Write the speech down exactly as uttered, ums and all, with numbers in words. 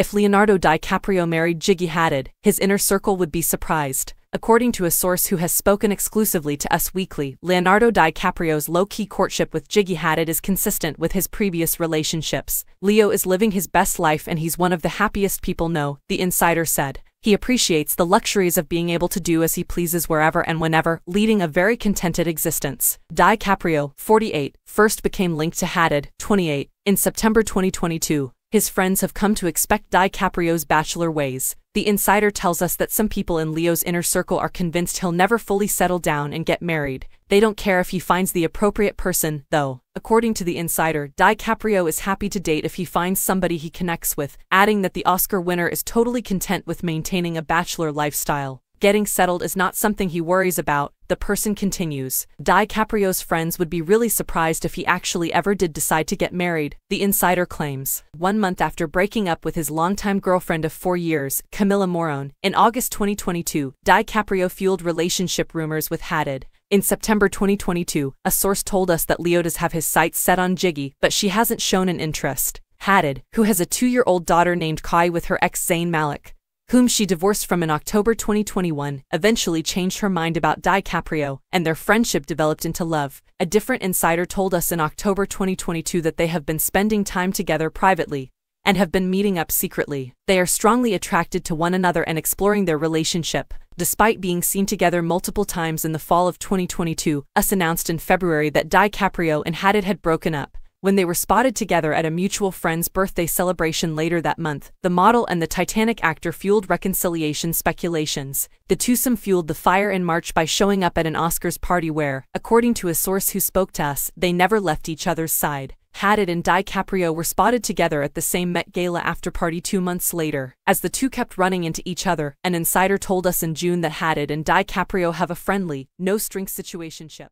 If Leonardo DiCaprio married Gigi Hadid, his inner circle would be surprised. According to a source who has spoken exclusively to Us Weekly, Leonardo DiCaprio's low-key courtship with Gigi Hadid is consistent with his previous relationships. Leo is living his best life and he's one of the happiest people know, the insider said. He appreciates the luxuries of being able to do as he pleases wherever and whenever, leading a very contented existence. DiCaprio, forty-eight, first became linked to Hadid, twenty-eight, in September twenty twenty-two. His friends have come to expect DiCaprio's bachelor ways. The insider tells us that some people in Leo's inner circle are convinced he'll never fully settle down and get married. They don't care if he finds the appropriate person, though. According to the insider, DiCaprio is happy to date if he finds somebody he connects with, adding that the Oscar winner is totally content with maintaining a bachelor lifestyle. Getting settled is not something he worries about, the person continues. DiCaprio's friends would be really surprised if he actually ever did decide to get married, the insider claims. One month after breaking up with his longtime girlfriend of four years, Camilla Morone, in August twenty twenty-two, DiCaprio fueled relationship rumors with Hadid. In September twenty twenty-two, a source told us that Leo does have his sights set on Gigi, but she hasn't shown an interest. Hadid, who has a two-year-old daughter named Kai with her ex Zayn Malik, whom she divorced from in October twenty twenty-one, eventually changed her mind about DiCaprio, and their friendship developed into love. A different insider told us in October twenty twenty-two that they have been spending time together privately, and have been meeting up secretly. They are strongly attracted to one another and exploring their relationship. Despite being seen together multiple times in the fall of twenty twenty-two, Us announced in February that DiCaprio and Hadid had broken up. When they were spotted together at a mutual friend's birthday celebration later that month, the model and the Titanic actor fueled reconciliation speculations. The twosome fueled the fire in March by showing up at an Oscars party where, according to a source who spoke to us, they never left each other's side. Hadid and DiCaprio were spotted together at the same Met Gala after-party two months later. As the two kept running into each other, an insider told us in June that Hadid and DiCaprio have a friendly, no-strings situationship.